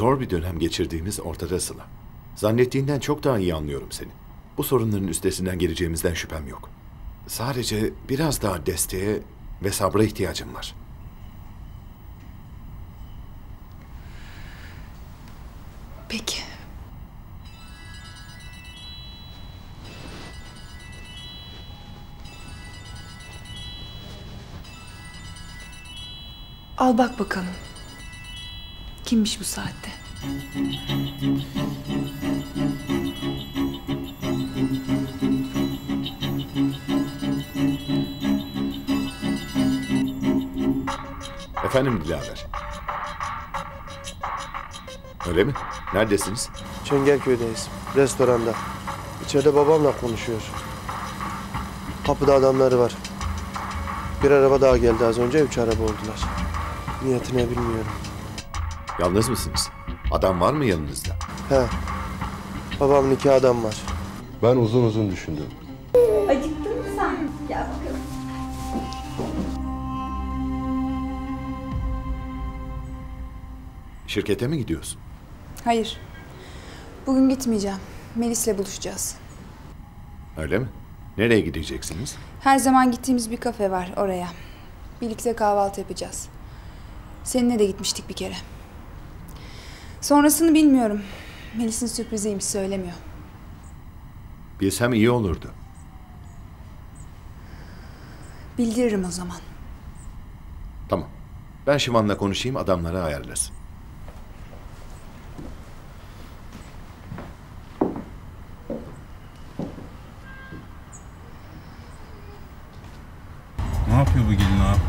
Zor bir dönem geçirdiğimiz ortada Sıla. Zannettiğinden çok daha iyi anlıyorum seni. Bu sorunların üstesinden geleceğimizden şüphem yok. Sadece biraz daha desteğe ve sabra ihtiyacım var. Peki. Al bak bakalım. Kimmiş bu saatte? Efendim Dilaver. Öyle mi? Neredesiniz? Çengelköy'deyiz. Restoranda. İçeride babamla konuşuyor. Kapıda adamları var. Bir araba daha geldi az önce. 3 araba oldular. Niyetine bilmiyorum. Yalnız mısınız? Adam var mı yanınızda? He. Babamın 2 adam var. Ben uzun uzun düşündüm. Acıktın mı sen? Gel bakalım. Şirkete mi gidiyorsun? Hayır. Bugün gitmeyeceğim. Melis'le buluşacağız. Öyle mi? Nereye gideceksiniz? Her zaman gittiğimiz bir kafe var, oraya. Birlikte kahvaltı yapacağız. Seninle de gitmiştik bir kere. Sonrasını bilmiyorum. Melis'in sürpriziymiş, söylemiyor. Bilsem iyi olurdu. Bildiririm o zaman. Tamam. Ben Şivan'la konuşayım, adamları ayarlasın. Ne yapıyor bu gelin abi?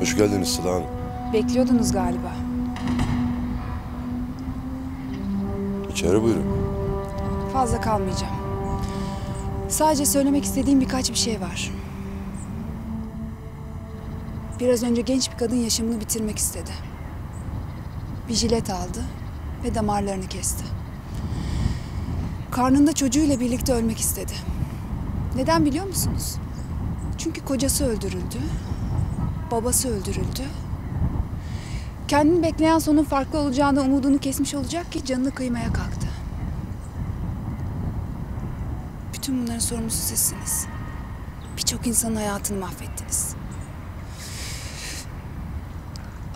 Hoş geldiniz Sıla Hanım. Bekliyordunuz galiba. İçeri buyurun. Fazla kalmayacağım. Sadece söylemek istediğim birkaç bir şey var. Biraz önce genç bir kadın yaşamını bitirmek istedi. Bir jilet aldı ve damarlarını kesti. Karnında çocuğuyla birlikte ölmek istedi. Neden biliyor musunuz? Çünkü kocası öldürüldü. Babası öldürüldü. Kendini bekleyen sonun farklı olacağına umudunu kesmiş olacak ki canını kıymaya kalktı. Bütün bunların sorumlusu sizsiniz. Birçok insanın hayatını mahvettiniz.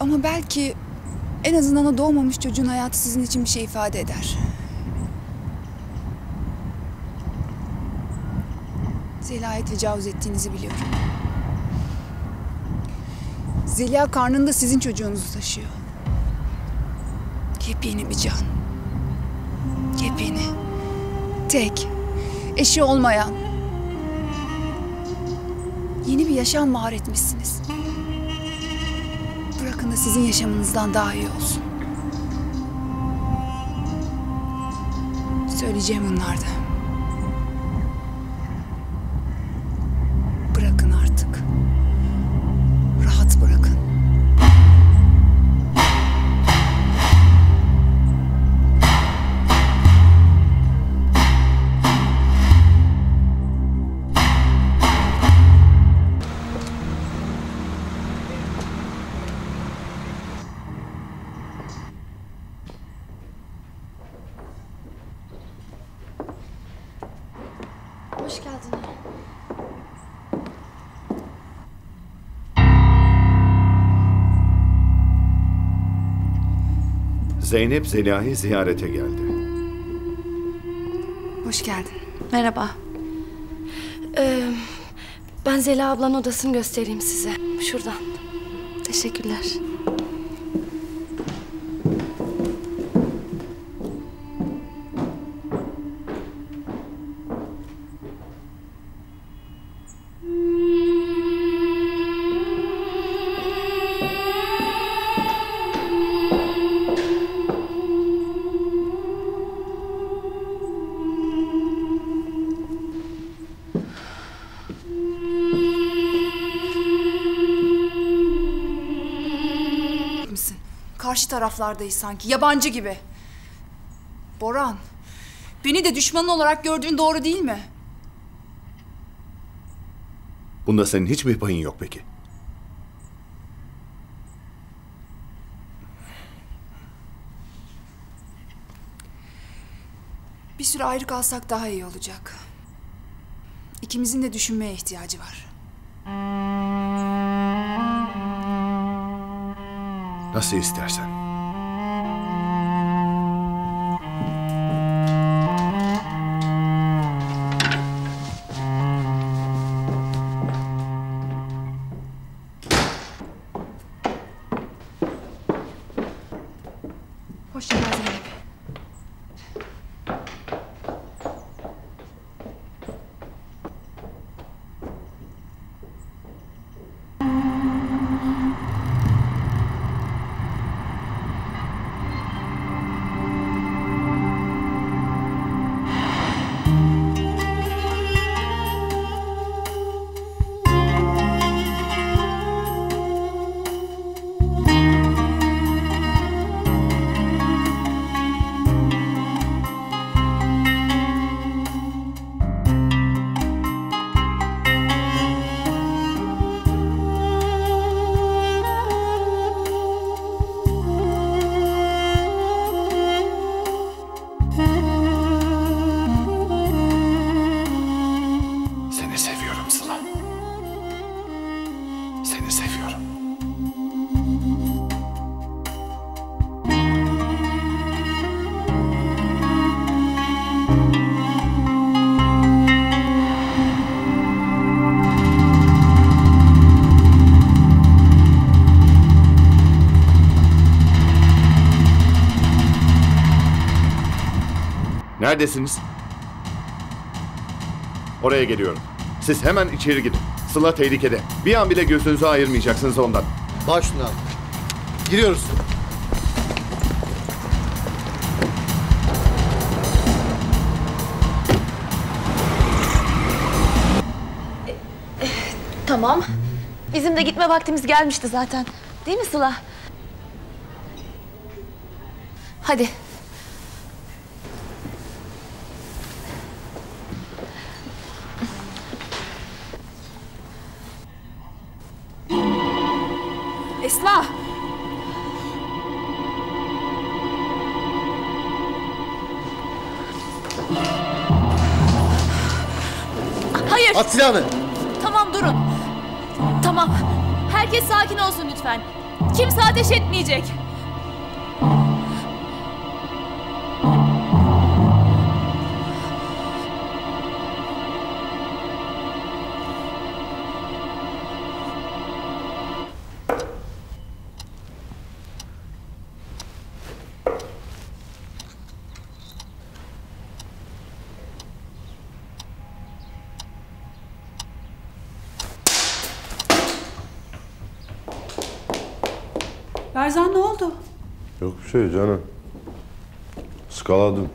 Ama belki en azından o doğmamış çocuğun hayatı sizin için bir şey ifade eder. Zeliha'ya tecavüz ettiğinizi biliyorum. Zeliha karnında sizin çocuğunuzu taşıyor. Yepyeni bir can. Yepyeni. Tek. Eşi olmayan. Yeni bir yaşam var etmişsiniz. Bırakın da sizin yaşamınızdan daha iyi olsun. Söyleyeceğim bunlarda. Zeynep Zeliha'yı ziyarete geldi. Hoş geldin. Merhaba. Ben Zeliha ablanın odasını göstereyim size. Şuradan. Teşekkürler. karşı taraflardayız sanki, yabancı gibi. Boran, beni de düşmanın olarak gördüğün doğru değil mi? Bunda senin hiçbir payın yok peki. Bir süre ayrı kalsak daha iyi olacak. İkimizin de düşünmeye ihtiyacı var. Nasıl istersen. Neredesiniz? Oraya geliyorum. Siz hemen içeri gidin. Sıla tehlikede. Bir an bile gözünüzü ayırmayacaksınız ondan. Bağ şunu abi. Giriyoruz. Tamam. Bizim de gitme vaktimiz gelmişti zaten. Değil mi Sıla? Hadi. Esma! Hayır! At silahını! Tamam, durun. Tamam. Herkes sakin olsun lütfen. Kimse ateş etmeyecek. Erzan, ne oldu? Yok bir şey canım. Iskaladım.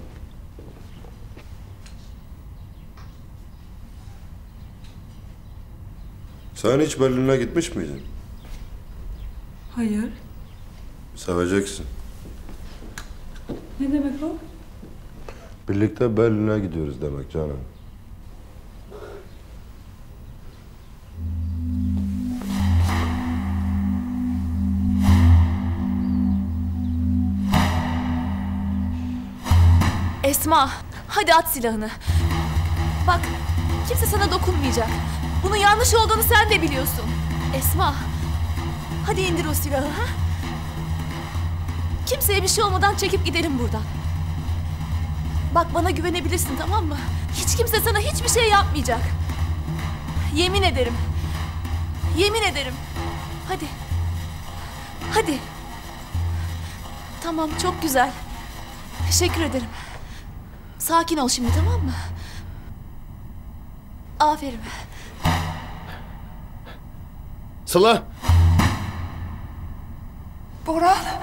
Sen hiç Berlin'e gitmiş miydin? Hayır. Seveceksin. Ne demek o? Birlikte Berlin'e gidiyoruz demek canım. Esma, hadi at silahını. Bak, kimse sana dokunmayacak. Bunun yanlış olduğunu sen de biliyorsun. Esma, hadi indir o silahı. Ha? Kimseye bir şey olmadan çekip gidelim buradan. Bak, bana güvenebilirsin, tamam mı? Hiç kimse sana hiçbir şey yapmayacak. Yemin ederim. Yemin ederim. Hadi. Hadi. Tamam, çok güzel. Teşekkür ederim. Sakin ol şimdi, tamam mı? Aferin. Sıla! Boran!